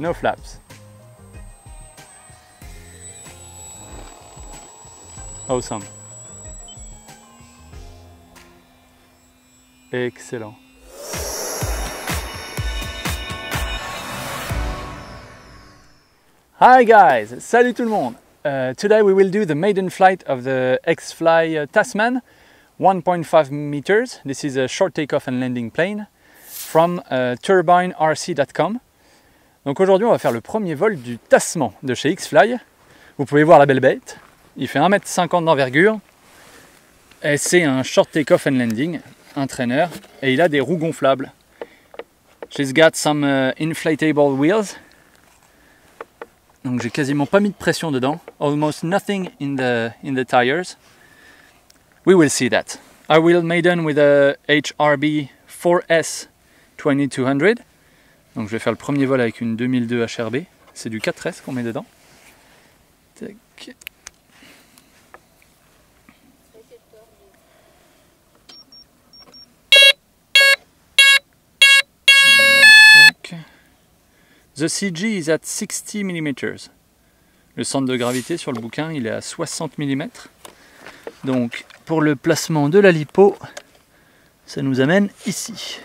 no flaps. Awesome. Excellent. Hi guys, salut tout le monde. Today we will do the maiden flight of the XFly Tasman, 1.5 meters. This is a short takeoff and landing plane from turbineRC.com. Donc aujourd'hui on va faire le premier vol du Tasman de chez XFly. Vous pouvez voir la belle bête. Il fait 1,50 m d'envergure. Et c'est un short takeoff and landing, un trainer. Et il a des roues gonflables. She's got some inflatable wheels. Donc j'ai quasiment pas mis de pression dedans. Almost nothing in the tires. We will see that. I will maiden with a HRB 4S 2200. Donc je vais faire le premier vol avec une 2002 HRB. C'est du 4S qu'on met dedans. Tac. The CG is at 60 mm. Le centre de gravité sur le bouquin, il est à 60 mm. Donc pour le placement de la lipo, ça nous amène ici.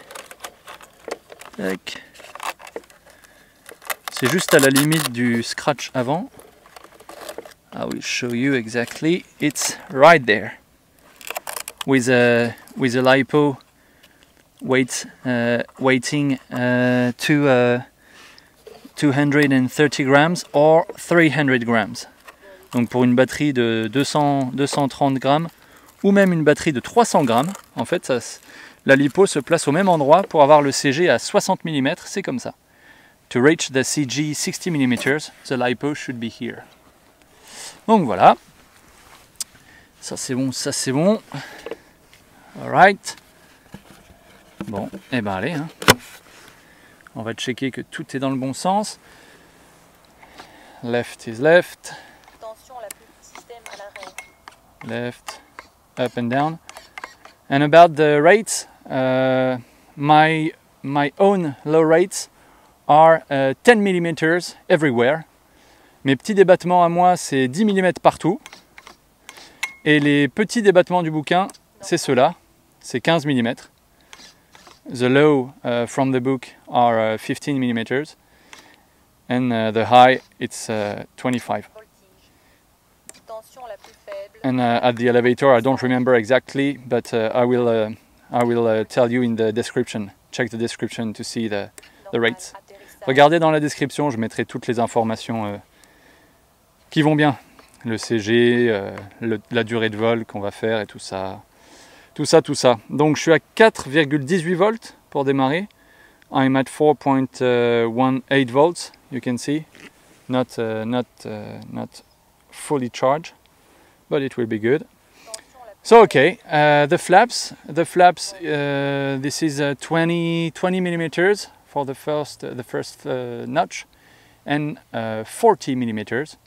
C'est juste à la limite du scratch avant. I will show you exactly. It's right there. With a lipo weighting to 230 grams or 300 grams. Donc pour une batterie de 230 grammes ou même une batterie de 300 grammes, en fait, ça, la lipo se place au même endroit pour avoir le CG à 60 mm, c'est comme ça. To reach the CG 60 mm, the lipo should be here. Donc voilà. Ça c'est bon, ça c'est bon. Alright. Bon, et ben allez, hein. On va checker que tout est dans le bon sens. Left is left. Attention, la pluie du système à l'arrêt. Left, up and down. And about the rates, my own low rates are 10 mm everywhere. Mes petits débattements à moi, c'est 10 mm partout. Et les petits débattements du bouquin, c'est ceux-là, c'est 15 mm. The low from the book are 15 millimeters, and the high it's 25. And at the elevator, I don't remember exactly, but I will tell you in the description. Check the description to see the rates. Regardez dans la description, je mettrai toutes les informations qui vont bien. Le CG, la durée de vol qu'on va faire et tout ça. Tout ça. Donc je suis à 4,18 volts pour démarrer. I'm at 4.18 volts, you can see. Not fully charged, but it will be good. So okay, the flaps, this is 20 millimeters for the first notch, and 40 millimeters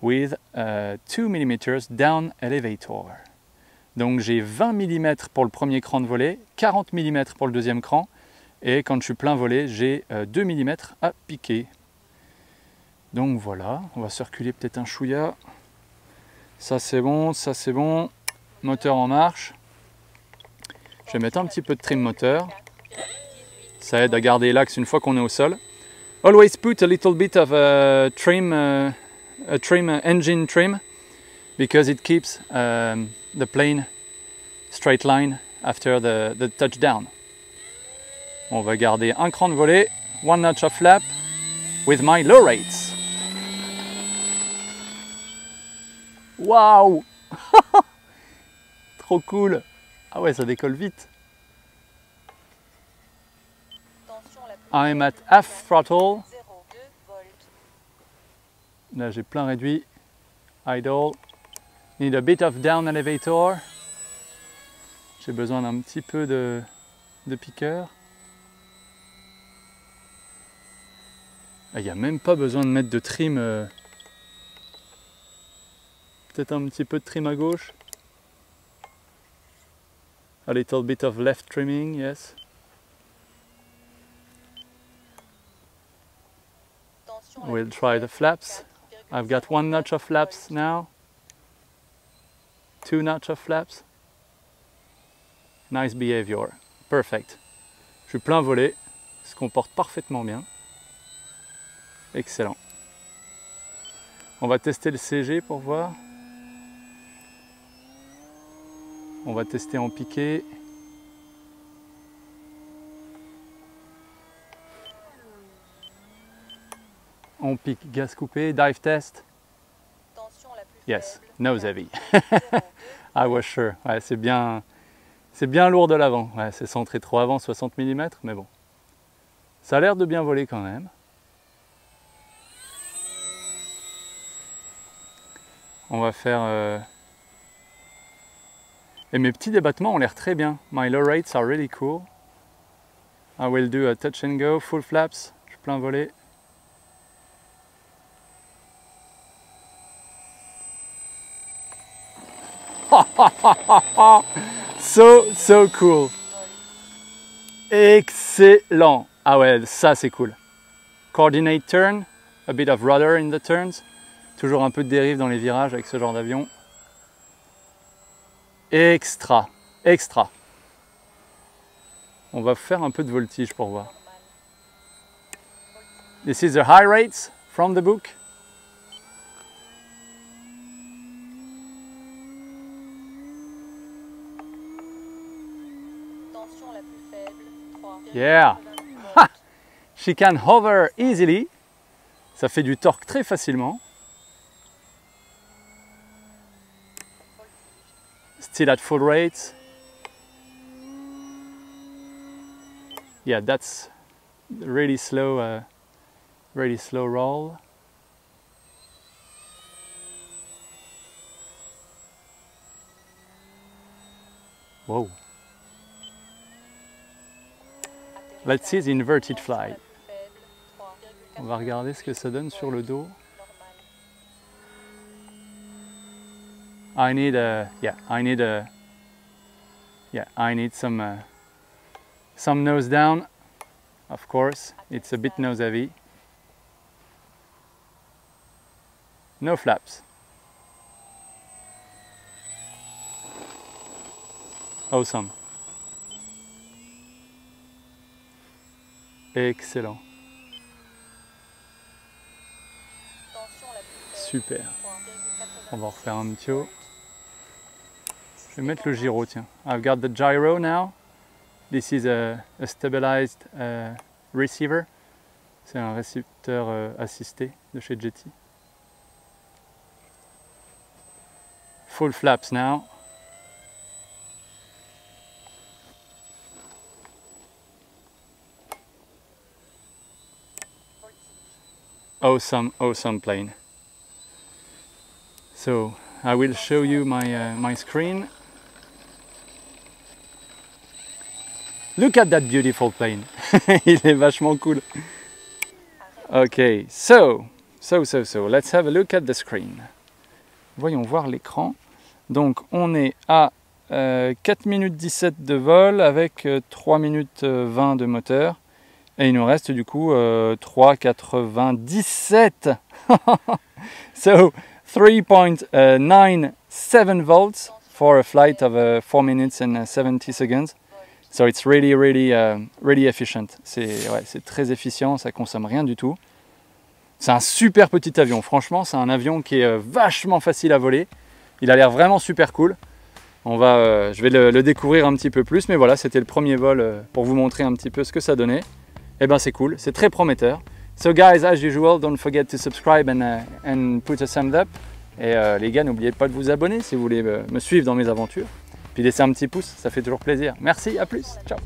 with 2 millimeters down elevator. Donc j'ai 20 mm pour le premier cran de volet, 40 mm pour le deuxième cran, et quand je suis plein volet, j'ai 2 mm à piquer. Donc voilà, on va circuler peut-être un chouïa. Ça c'est bon, ça c'est bon. Moteur en marche. Je vais mettre un petit peu de trim moteur. Ça aide à garder l'axe une fois qu'on est au sol. Always put a little bit of engine trim, because it keeps the plane straight line after the touchdown. On va garder un cran de volet, one notch of flap with my low rates. Waouh. Trop cool. Ah ouais, ça décolle vite. I'm at half throttle. Là, j'ai plein réduit. Idle. Need a bit of down elevator. J'ai besoin d'un petit peu de piqueur. Il n'y a même pas besoin de mettre de trim. Peut-être un petit peu de trim à gauche. A little bit of left trimming, yes. We'll try the flaps. I've got one notch of flaps now, two notch of flaps. Nice behavior, perfect. Je suis plein volet, se comporte parfaitement bien. Excellent. On va tester le CG pour voir. On va tester en piqué. On pique gaz coupé, dive test. Yes, nose heavy. I was sure. Ouais, c'est bien lourd de l'avant. Ouais, c'est centré trop avant, 60 mm, mais bon. Ça a l'air de bien voler quand même. On va faire... Et mes petits débattements ont l'air très bien. My low rates are really cool. I will do a touch and go, full flaps, je suis plein volet. So cool. Excellent. Ah ouais, ça c'est cool. Coordinate turn, a bit of rudder in the turns. Toujours un peu de dérive dans les virages avec ce genre d'avion. Extra, extra. On va faire un peu de voltige pour voir. This is the high rates from the book. Yeah. Ha! She can hover easily. Ça fait du torque très facilement. Still at full rates. Yeah, that's really slow roll. Whoa. Let's see the inverted fly. On va regarder ce que ça donne sur le dos. I need some nose down. Of course, it's a bit nose heavy. No flaps. Awesome. Excellent. Super. On va refaire un petit haut. Je vais mettre le gyro, tiens. I've got the gyro now. This is a stabilized receiver. C'est un récepteur assisté de chez Jeti. Full flaps now. Awesome, awesome plane. So I will show you my my screen. Look at that beautiful plane. Il est vachement cool. Okay, so let's have a look at the screen. Voyons voir l'écran. Donc on est à 4 minutes 17 de vol avec 3 minutes 20 de moteur. Et il nous reste du coup 3,97. So 3.97 volts for a flight of 4 minutes and 70 seconds. So it's really efficient. C'est très efficient, ça consomme rien du tout. C'est un super petit avion, franchement, c'est un avion qui est vachement facile à voler. Il a l'air vraiment super cool. Je vais le découvrir un petit peu plus, mais voilà, c'était le premier vol pour vous montrer un petit peu ce que ça donnait. Eh ben c'est cool, c'est très prometteur. So guys, as usual, don't forget to subscribe and put a thumbs up. Et les gars, n'oubliez pas de vous abonner si vous voulez me suivre dans mes aventures. Puis laissez un petit pouce, ça fait toujours plaisir. Merci, à plus, ciao.